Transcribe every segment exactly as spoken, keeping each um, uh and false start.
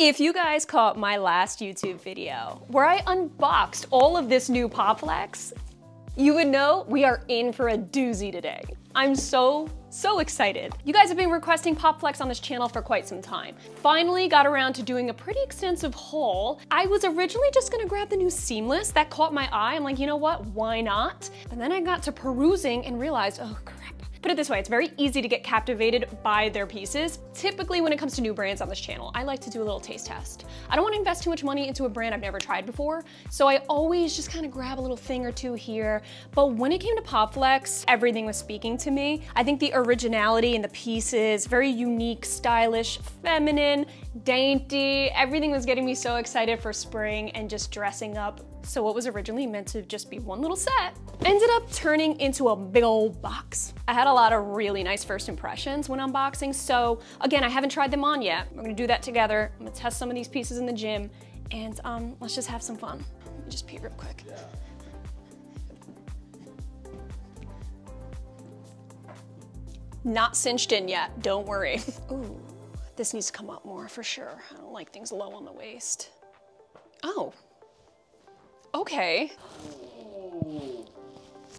If you guys caught my last YouTube video where I unboxed all of this new Pop Flex, you would know we are in for a doozy today. I'm so, so excited. You guys have been requesting Pop Flex on this channel for quite some time. Finally got around to doing a pretty extensive haul. I was originally just gonna grab the new seamless that caught my eye. I'm like, you know what, why not? And then I got to perusing and realized, oh crap. Put it this way, it's very easy to get captivated by their pieces. Typically when it comes to new brands on this channel, I like to do a little taste test. I don't want to invest too much money into a brand I've never tried before, so I always just kind of grab a little thing or two here. But when it came to Pop Flex, everything was speaking to me. I think the originality in the pieces, very unique, stylish, feminine, dainty, everything was getting me so excited for spring and just dressing up. So what was originally meant to just be one little set ended up turning into a big old box. I had a lot of really nice first impressions when unboxing. So again, I haven't tried them on yet. We're gonna do that together. I'm gonna test some of these pieces in the gym and um, let's just have some fun. Let me just pee real quick. Yeah. Not cinched in yet, don't worry. Ooh, this needs to come up more for sure. I don't like things low on the waist. Oh. Okay.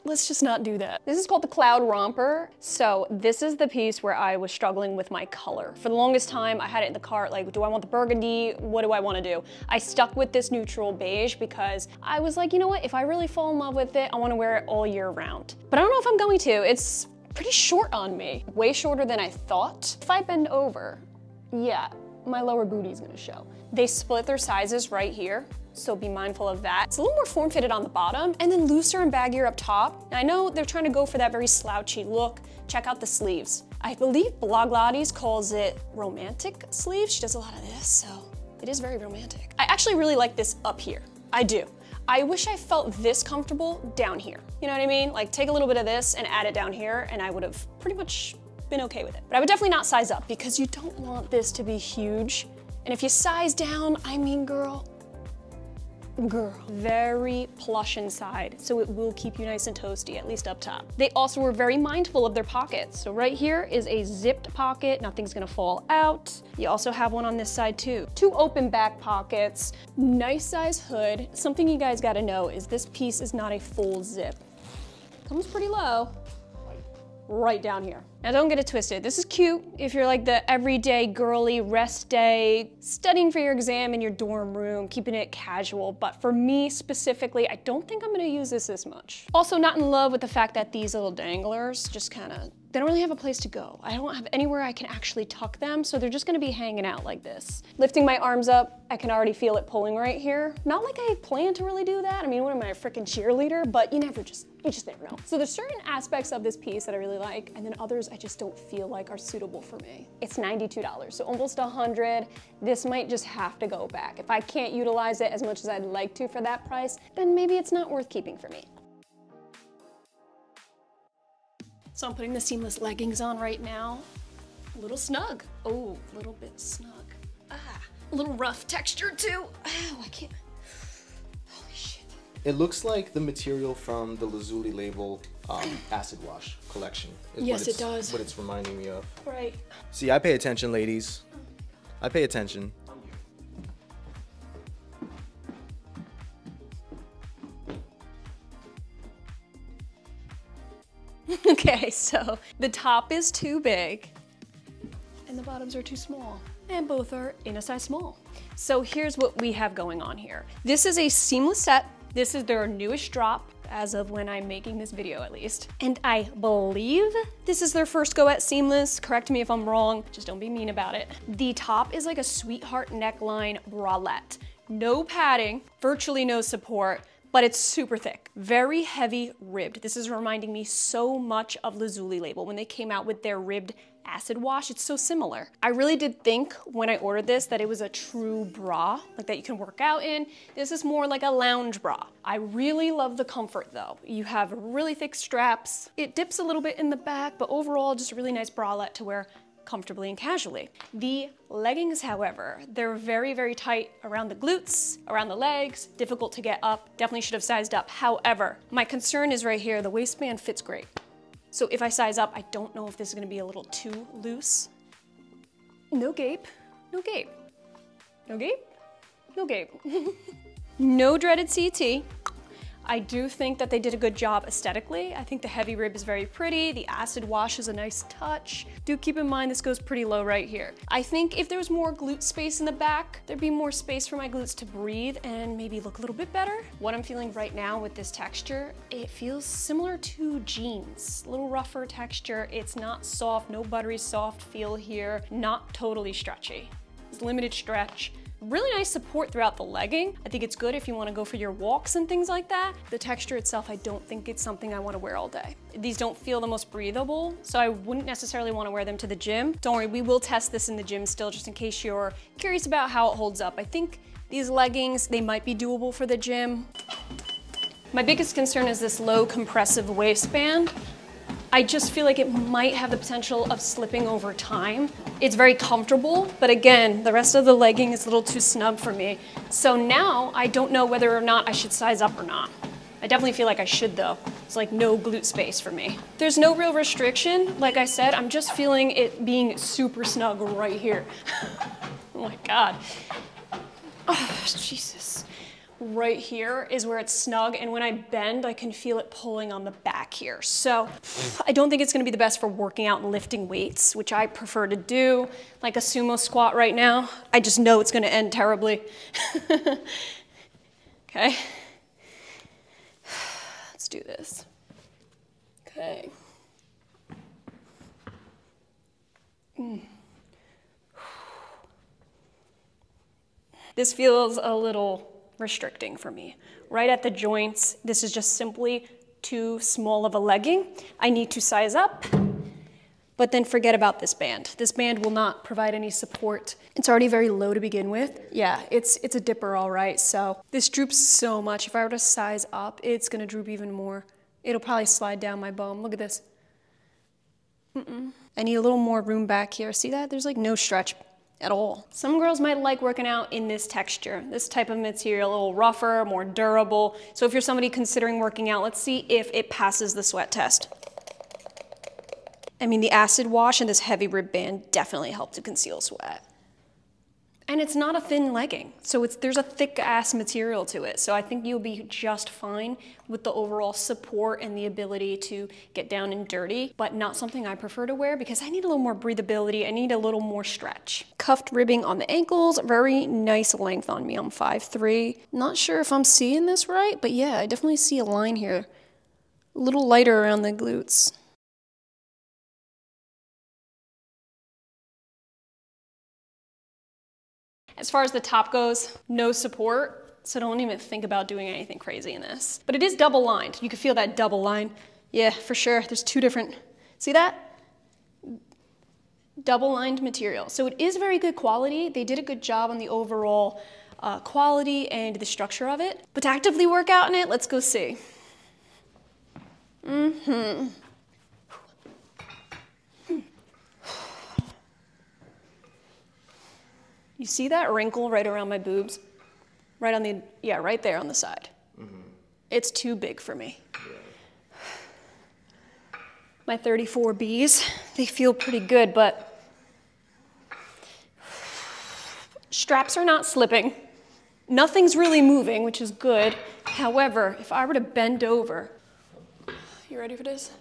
Let's just not do that. This is called the Cloud Romper. So this is the piece where I was struggling with my color. For the longest time, I had it in the cart, like, do I want the burgundy? What do I want to do? I stuck with this neutral beige because I was like, you know what? If I really fall in love with it, I want to wear it all year round. But I don't know if I'm going to. It's pretty short on me. Way shorter than I thought. If I bend over, yeah, my lower booty's gonna show. They split their sizes right here, so be mindful of that. It's a little more form-fitted on the bottom and then looser and baggier up top. Now, I know they're trying to go for that very slouchy look. Check out the sleeves. I believe Blogilates calls it romantic sleeves. She does a lot of this, so it is very romantic. I actually really like this up here. I do. I wish I felt this comfortable down here. You know what I mean? Like, take a little bit of this and add it down here and I would have pretty much been okay with it. But I would definitely not size up because you don't want this to be huge. And if you size down, I mean, girl, girl. Very plush inside, so it will keep you nice and toasty, at least up top. They also were very mindful of their pockets. So right here is a zipped pocket. Nothing's gonna fall out. You also have one on this side too. Two open back pockets, nice size hood. Something you guys gotta know is this piece is not a full zip. Comes pretty low. Right down here. Now don't get it twisted. This is cute if you're like the everyday girly rest day, studying for your exam in your dorm room, keeping it casual. But for me specifically, I don't think I'm gonna use this this much. Also not in love with the fact that these little danglers just kind of, they don't really have a place to go. I don't have anywhere I can actually tuck them, so they're just gonna be hanging out like this. Lifting my arms up, I can already feel it pulling right here. Not like I plan to really do that. I mean, what am I, a freaking cheerleader? But you never just, you just never know. So there's certain aspects of this piece that I really like, and then others I just don't feel like are suitable for me. It's ninety-two dollars, so almost one hundred dollars. This might just have to go back. If I can't utilize it as much as I'd like to for that price, then maybe it's not worth keeping for me. So I'm putting the seamless leggings on right now. A little snug. Oh, a little bit snug. Ah, a little rough texture too. Oh, I can't. Holy shit. It looks like the material from the Lazuli label um, acid wash collection. Is yes, it does. What it's reminding me of. Right. See, I pay attention, ladies. I pay attention. Okay, so the top is too big and the bottoms are too small, and both are in a size small. So here's what we have going on here. This is a seamless set. This is their newest drop as of when I'm making this video, at least. And I believe this is their first go at seamless. Correct me if I'm wrong, just don't be mean about it. The top is like a sweetheart neckline bralette. No padding, virtually no support, but it's super thick, very heavy ribbed. This is reminding me so much of Lazuli label when they came out with their ribbed acid wash. It's so similar. I really did think when I ordered this that it was a true bra, like that you can work out in. This is more like a lounge bra. I really love the comfort though. You have really thick straps. It dips a little bit in the back, but overall just a really nice bralette to wear comfortably and casually. The leggings, however, they're very, very tight around the glutes, around the legs, difficult to get up, definitely should have sized up. However, my concern is right here, the waistband fits great. So if I size up, I don't know if this is gonna be a little too loose. No gape, no gape. No gape? No gape. No dreaded C T. I do think that they did a good job aesthetically. I think the heavy rib is very pretty. The acid wash is a nice touch. Do keep in mind this goes pretty low right here. I think if there was more glute space in the back, there'd be more space for my glutes to breathe and maybe look a little bit better. What I'm feeling right now with this texture, it feels similar to jeans. A little rougher texture. It's not soft, no buttery soft feel here. Not totally stretchy. It's limited stretch. Really nice support throughout the legging. I think it's good if you want to go for your walks and things like that. The texture itself, I don't think it's something I want to wear all day. These don't feel the most breathable, so I wouldn't necessarily want to wear them to the gym. Don't worry, we will test this in the gym still, just in case you're curious about how it holds up. I think these leggings, they might be doable for the gym. My biggest concern is this low compressive waistband. I just feel like it might have the potential of slipping over time. It's very comfortable, but again, the rest of the legging is a little too snug for me. So now I don't know whether or not I should size up or not. I definitely feel like I should though. It's like no glute space for me. There's no real restriction. Like I said, I'm just feeling it being super snug right here. Oh my God. Oh, Jesus. Right here is where it's snug, and when I bend, I can feel it pulling on the back here. So I don't think it's gonna be the best for working out and lifting weights, which I prefer to do, like a sumo squat right now. I just know it's gonna end terribly. Okay. Let's do this. Okay. Mm. This feels a little restricting for me. Right at the joints, this is just simply too small of a legging. I need to size up, but then forget about this band. This band will not provide any support. It's already very low to begin with. Yeah, it's it's a dipper all right, so this droops so much. If I were to size up, it's gonna droop even more. It'll probably slide down my bum. Look at this. Mm-mm. I need a little more room back here. See that? There's like no stretch at all. Some girls might like working out in this texture, this type of material, a little rougher, more durable. So if you're somebody considering working out, let's see if it passes the sweat test. I mean, the acid wash and this heavy rib band definitely help to conceal sweat. And it's not a thin legging, so it's there's a thick ass material to it. So I think you'll be just fine with the overall support and the ability to get down and dirty, but not something I prefer to wear because I need a little more breathability. I need a little more stretch. Cuffed ribbing on the ankles, very nice length on me. I'm five three. Not sure if I'm seeing this right, but yeah, I definitely see a line here. A little lighter around the glutes. As far as the top goes, no support, so don't even think about doing anything crazy in this. But it is double lined. You can feel that double line. Yeah, for sure. There's two different, see that? Double lined material. So it is very good quality. They did a good job on the overall uh, quality and the structure of it. But to actively work out in it, let's go see. Mm-hmm. You see that wrinkle right around my boobs? Right on the, yeah, right there on the side. Mm-hmm. It's too big for me. Yeah. My thirty-four B's, they feel pretty good, but straps are not slipping. Nothing's really moving, which is good. However, if I were to bend over, you ready for this?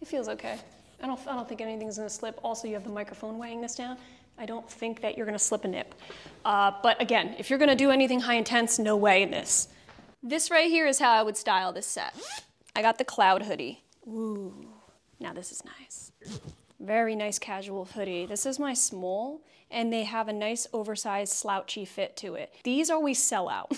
It feels okay. I don't, I don't think anything's gonna slip. Also, you have the microphone weighing this down. I don't think that you're gonna slip a nip. Uh, but again, if you're gonna do anything high intense, no way in this. This right here is how I would style this set. I got the Cloud hoodie. Ooh, now this is nice. Very nice casual hoodie. This is my small, and they have a nice oversized slouchy fit to it. These always sell out.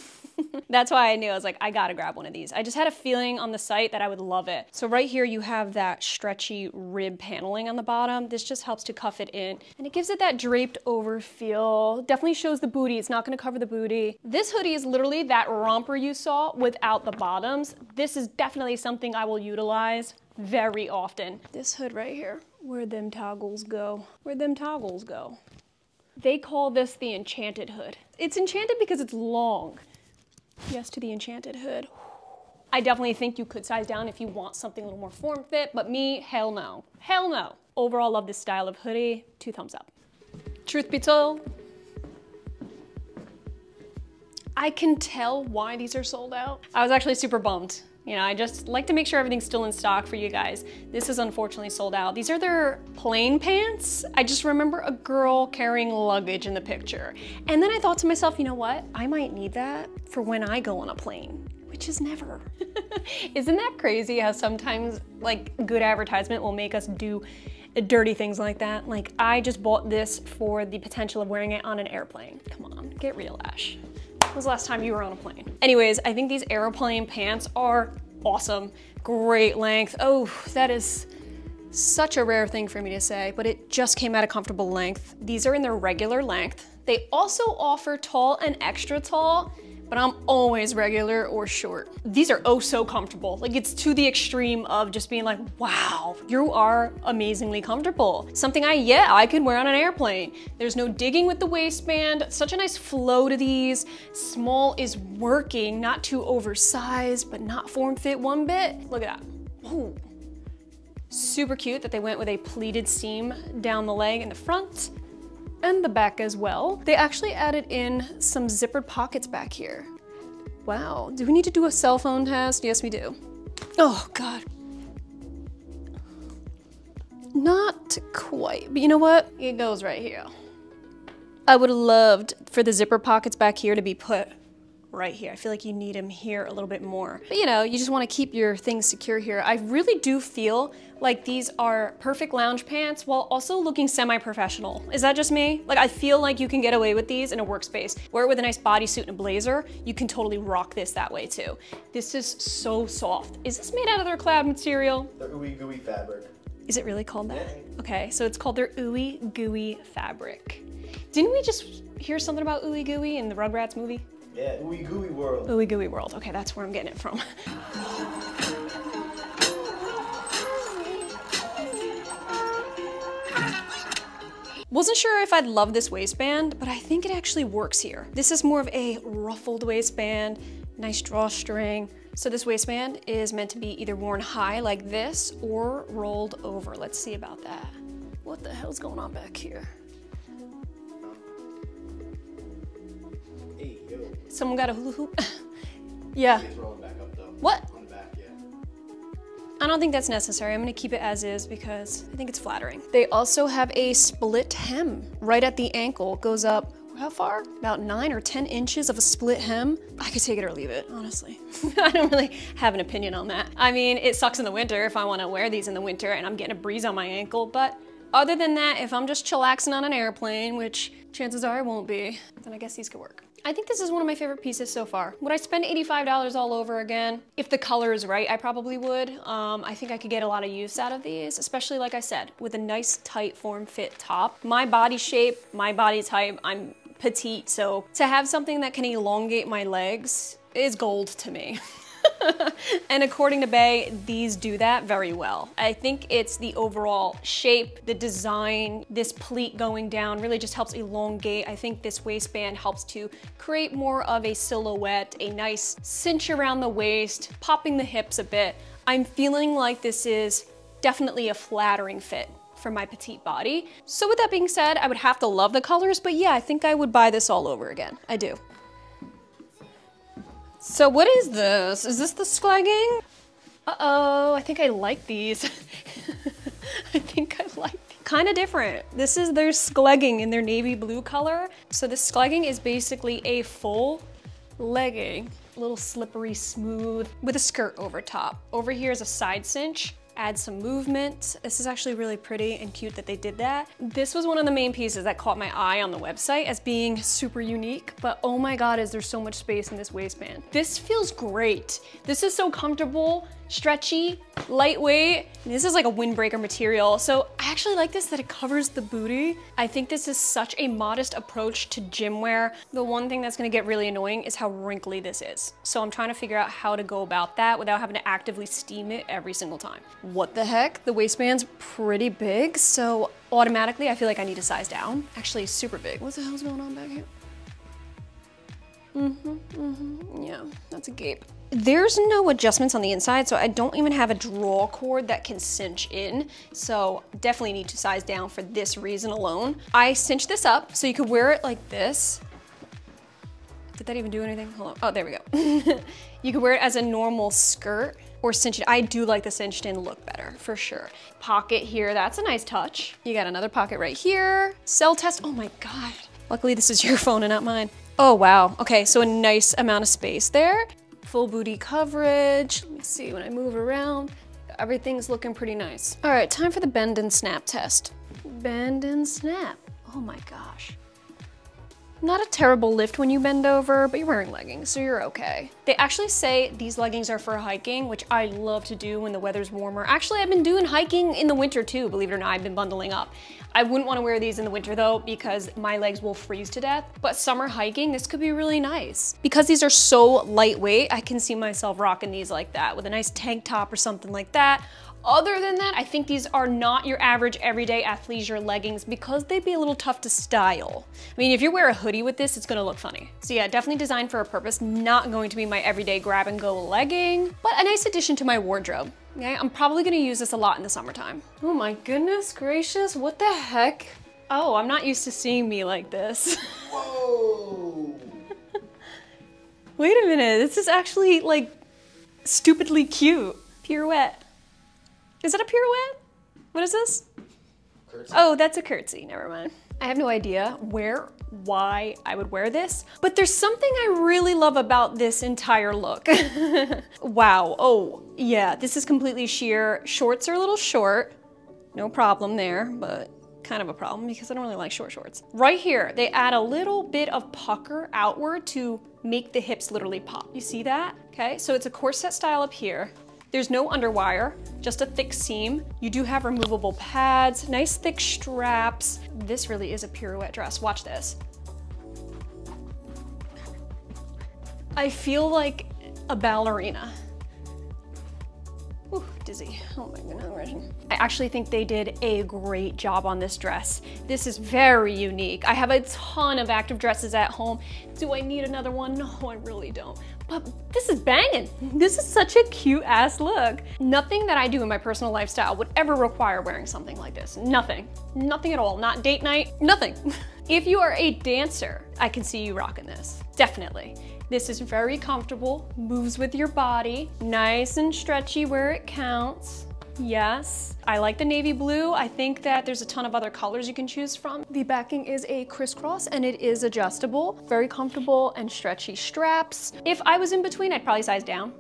That's why I knew, I was like, I gotta grab one of these. I just had a feeling on the site that I would love it. So right here you have that stretchy rib paneling on the bottom. This just helps to cuff it in, and it gives it that draped over feel. Definitely shows the booty, it's not gonna cover the booty. This hoodie is literally that romper you saw without the bottoms. This is definitely something I will utilize very often. This hood right here, where them toggles go, where them toggles go. They call this the enchanted hood. It's enchanted because it's long. Yes to the enchanted hood. I definitely think you could size down if you want something a little more form fit, but me, hell no. Hell no. Overall, love this style of hoodie. Two thumbs up. Truth be told, I can tell why these are sold out. I was actually super bummed. You know, I just like to make sure everything's still in stock for you guys. This is unfortunately sold out. These are their plain pants. I just remember a girl carrying luggage in the picture. And then I thought to myself, you know what? I might need that for when I go on a plane, which is never. Isn't that crazy how sometimes like good advertisement will make us do dirty things like that? Like I just bought this for the potential of wearing it on an airplane. Come on, get real, Ash. When was the last time you were on a plane? Anyways, I think these airplane pants are awesome. Great length. Oh, that is such a rare thing for me to say, but it just came at a comfortable length. These are in their regular length. They also offer tall and extra tall, but I'm always regular or short. These are oh so comfortable. Like it's to the extreme of just being like, wow, you are amazingly comfortable. Something I, yeah, I could wear on an airplane. There's no digging with the waistband, such a nice flow to these. Small is working, not too oversized, but not form fit one bit. Look at that. Ooh. Super cute that they went with a pleated seam down the leg in the front and the back as well. They actually added in some zippered pockets back here. Wow, do we need to do a cell phone test? Yes, we do. Oh God. Not quite, but you know what? It goes right here. I would have loved for the zipper pockets back here to be put right here. I feel like you need them here a little bit more. But you know, you just wanna keep your things secure here. I really do feel like these are perfect lounge pants while also looking semi-professional. Is that just me? Like I feel like you can get away with these in a workspace. Wear it with a nice bodysuit and a blazer. You can totally rock this that way too. This is so soft. Is this made out of their cloud material? The ooey gooey fabric. Is it really called that? Yeah. Okay, so it's called their ooey gooey fabric. Didn't we just hear something about ooey gooey in the Rugrats movie? Yeah, ooey gooey world. Ooey gooey world. Okay, that's where I'm getting it from. Wasn't sure if I'd love this waistband, but I think it actually works here. This is more of a ruffled waistband, nice drawstring. So this waistband is meant to be either worn high like this or rolled over. Let's see about that. What the hell's going on back here? Someone got a hula hoop. Yeah. Back up though. What? On the back, yeah. I don't think that's necessary. I'm gonna keep it as is because I think it's flattering. They also have a split hem right at the ankle. Goes up, how far? About nine or ten inches of a split hem. I could take it or leave it, honestly. I don't really have an opinion on that. I mean, it sucks in the winter if I wanna wear these in the winter and I'm getting a breeze on my ankle, but other than that, if I'm just chillaxing on an airplane, which chances are I won't be, then I guess these could work. I think this is one of my favorite pieces so far. Would I spend eighty-five dollars all over again? If the color is right, I probably would. Um, I think I could get a lot of use out of these, especially like I said, with a nice tight form fit top. My body shape, my body type, I'm petite. So to have something that can elongate my legs is gold to me. And according to Bay, these do that very well. I think it's the overall shape, the design, this pleat going down really just helps elongate. I think this waistband helps to create more of a silhouette, a nice cinch around the waist, popping the hips a bit. I'm feeling like this is definitely a flattering fit for my petite body. So with that being said, I would have to love the colors, but yeah, I think I would buy this all over again. I do. So what is this? Is this the sklegging? Uh-oh, I think I like these. I think I like these. Kind of different. This is their sklegging in their navy blue color. So the sklegging is basically a full legging, a little slippery smooth with a skirt over top. Over here is a side cinch. Add some movement. This is actually really pretty and cute that they did that. This was one of the main pieces that caught my eye on the website as being super unique, but oh my God, is there so much space in this waistband. This feels great. This is so comfortable, stretchy, lightweight. This is like a windbreaker material. So I actually like this that it covers the booty. I think this is such a modest approach to gym wear. The one thing that's gonna get really annoying is how wrinkly this is. So I'm trying to figure out how to go about that without having to actively steam it every single time. What the heck? The waistband's pretty big, so automatically I feel like I need to size down. Actually, super big. What the hell's going on back here? Mm-hmm, mm-hmm, yeah, that's a gape. There's no adjustments on the inside, so I don't even have a draw cord that can cinch in. So definitely need to size down for this reason alone. I cinched this up, so you could wear it like this. Did that even do anything? Hold on. Oh, there we go. You could wear it as a normal skirt or cinch it. I do like the cinched in look better, for sure. Pocket here, that's a nice touch. You got another pocket right here. Cell test, oh my God. Luckily this is your phone and not mine. Oh wow, okay, so a nice amount of space there. Full booty coverage. Let me see when I move around. Everything's looking pretty nice. All right, time for the bend and snap test. Bend and snap, oh my gosh. Not a terrible lift when you bend over, but you're wearing leggings, so you're okay. They actually say these leggings are for hiking, which I love to do when the weather's warmer. Actually, I've been doing hiking in the winter too, believe it or not, I've been bundling up. I wouldn't wanna wear these in the winter though, because my legs will freeze to death, but summer hiking, this could be really nice. Because these are so lightweight, I can see myself rocking these like that with a nice tank top or something like that. Other than that, I think these are not your average everyday athleisure leggings because they'd be a little tough to style. I mean, if you wear a hoodie with this, it's gonna look funny. So yeah, definitely designed for a purpose, not going to be my everyday grab and go legging, but a nice addition to my wardrobe. Okay, I'm probably gonna use this a lot in the summertime. Oh my goodness gracious, what the heck? Oh, I'm not used to seeing me like this. Whoa! Wait a minute, this is actually like stupidly cute. Pirouette. Is that a pirouette? What is this? Curtsy. Oh, that's a curtsy, never mind. I have no idea where, why I would wear this, but there's something I really love about this entire look. Wow, oh yeah, this is completely sheer. Shorts are a little short, no problem there, but kind of a problem because I don't really like short shorts. Right here, they add a little bit of pucker outward to make the hips literally pop. You see that? Okay, so it's a corset style up here. There's no underwire, just a thick seam. You do have removable pads, nice thick straps. This really is a pirouette dress, watch this. I feel like a ballerina. Ooh, dizzy, oh my goodness. I actually think they did a great job on this dress. This is very unique. I have a ton of active dresses at home. Do I need another one? No, I really don't. But this is banging. This is such a cute ass look. Nothing that I do in my personal lifestyle would ever require wearing something like this. Nothing, nothing at all. Not date night, nothing. If you are a dancer, I can see you rocking this, definitely. This is very comfortable, moves with your body, nice and stretchy where it counts. Yes, I like the navy blue. I think that there's a ton of other colors you can choose from. The backing is a crisscross and it is adjustable. Very comfortable and stretchy straps. If I was in between, I'd probably size down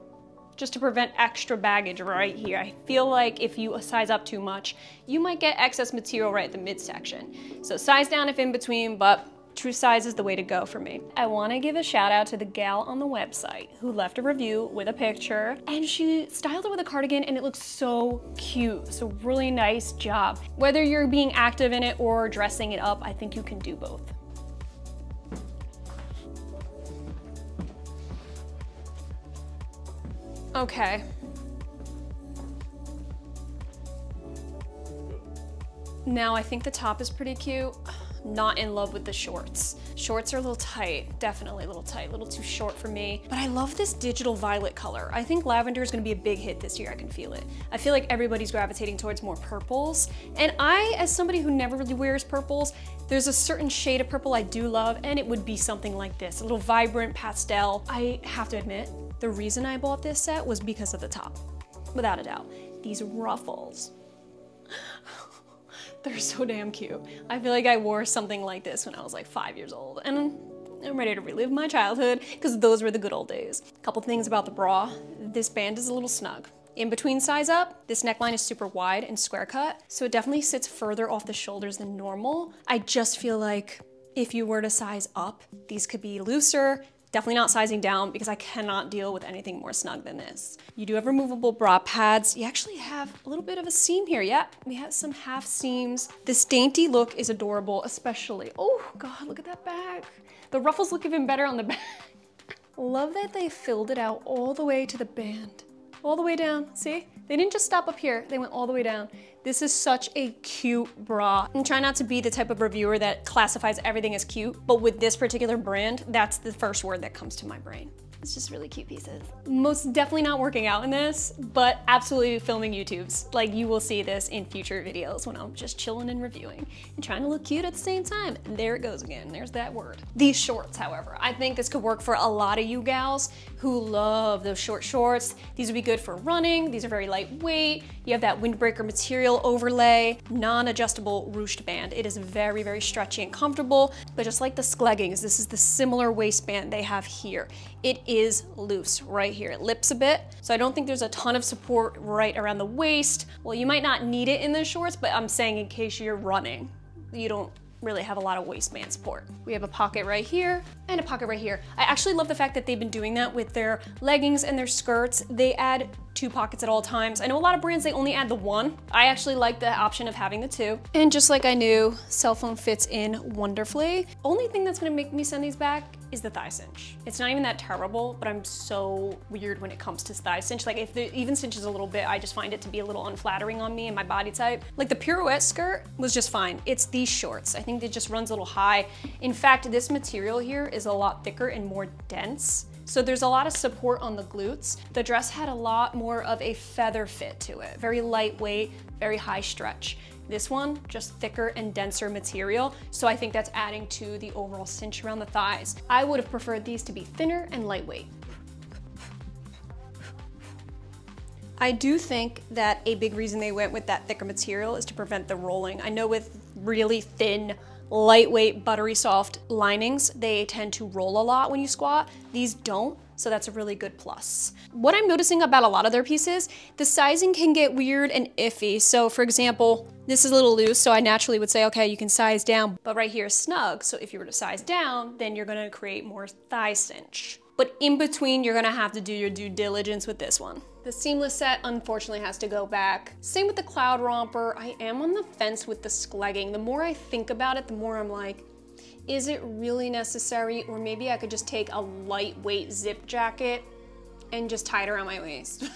just to prevent extra baggage right here. I feel like if you size up too much, you might get excess material right at the midsection. So size down if in between, but true size is the way to go for me. I wanna give a shout out to the gal on the website who left a review with a picture and she styled it with a cardigan and it looks so cute. So really nice job. Whether you're being active in it or dressing it up, I think you can do both. Okay. Now I think the top is pretty cute. Not in love with the shorts. Shorts are a little tight, definitely a little tight, a little too short for me. But I love this digital violet color. I think lavender is gonna be a big hit this year, I can feel it. I feel like everybody's gravitating towards more purples. And I, as somebody who never really wears purples, there's a certain shade of purple I do love, and it would be something like this, a little vibrant pastel. I have to admit, the reason I bought this set was because of the top, without a doubt. These ruffles. They're so damn cute. I feel like I wore something like this when I was like five years old and I'm ready to relive my childhood because those were the good old days. A couple things about the bra. This band is a little snug. In between size up, this neckline is super wide and square cut, so it definitely sits further off the shoulders than normal. I just feel like if you were to size up, these could be looser. Definitely not sizing down because I cannot deal with anything more snug than this. You do have removable bra pads. You actually have a little bit of a seam here. Yeah, we have some half seams. This dainty look is adorable, especially. Oh God, look at that back. The ruffles look even better on the back. Love that they filled it out all the way to the band. All the way down, see? They didn't just stop up here, they went all the way down. This is such a cute bra. I'm trying not to be the type of reviewer that classifies everything as cute, but with this particular brand, that's the first word that comes to my brain. It's just really cute pieces. Most definitely not working out in this, but absolutely filming YouTubes. Like, you will see this in future videos when I'm just chilling and reviewing and trying to look cute at the same time. And there it goes again, there's that word. These shorts, however, I think this could work for a lot of you gals who love those short shorts. These would be good for running. These are very lightweight. You have that windbreaker material overlay, non-adjustable ruched band. It is very, very stretchy and comfortable, but just like the Skleggings, this is the similar waistband they have here. It is loose right here. It lips a bit, so I don't think there's a ton of support right around the waist. Well, you might not need it in the shorts, but I'm saying in case you're running, you don't really have a lot of waistband support. We have a pocket right here and a pocket right here. I actually love the fact that they've been doing that with their leggings and their skirts. They add two pockets at all times. I know a lot of brands, they only add the one. I actually like the option of having the two. And just like I knew, cell phone fits in wonderfully. Only thing that's gonna make me send these back is the thigh cinch. It's not even that terrible, but I'm so weird when it comes to thigh cinch. Like, if the even cinches a little bit, I just find it to be a little unflattering on me and my body type. Like, the pirouette skirt was just fine. It's these shorts. I think it just runs a little high. In fact, this material here is a lot thicker and more dense. So there's a lot of support on the glutes. The dress had a lot more of a feather fit to it. Very lightweight, very high stretch. This one, just thicker and denser material. So I think that's adding to the overall cinch around the thighs. I would have preferred these to be thinner and lightweight. I do think that a big reason they went with that thicker material is to prevent the rolling. I know with really thin, lightweight, buttery soft linings, they tend to roll a lot when you squat. These don't, so that's a really good plus. What I'm noticing about a lot of their pieces, the sizing can get weird and iffy. So for example, this is a little loose, so I naturally would say, okay, you can size down, but right here is snug. So if you were to size down, then you're gonna create more thigh cinch. But in between, you're gonna have to do your due diligence with this one. The seamless set, unfortunately, has to go back. Same with the Cloud Romper. I am on the fence with the Sklegging. The more I think about it, the more I'm like, is it really necessary? Or maybe I could just take a lightweight zip jacket and just tie it around my waist.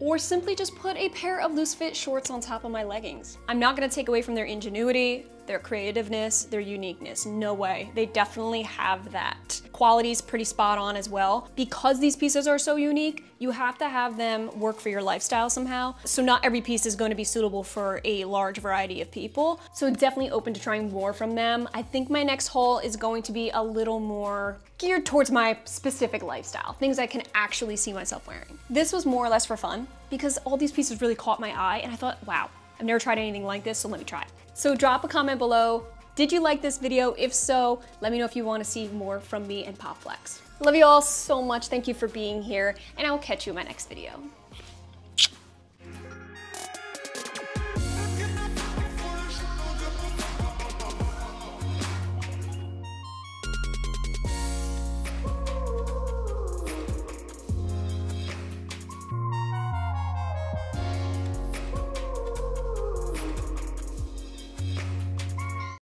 Or simply just put a pair of loose fit shorts on top of my leggings. I'm not gonna take away from their ingenuity, their creativeness, their uniqueness. No way. They definitely have that. Quality is pretty spot on as well. Because these pieces are so unique, you have to have them work for your lifestyle somehow. So not every piece is going to be suitable for a large variety of people. So definitely open to trying more from them. I think my next haul is going to be a little more geared towards my specific lifestyle, things I can actually see myself wearing. This was more or less for fun because all these pieces really caught my eye and I thought, wow, I've never tried anything like this, so let me try it. So drop a comment below. Did you like this video? If so, let me know if you want to see more from me and Pop Flex. Love you all so much. Thank you for being here, and I will catch you in my next video.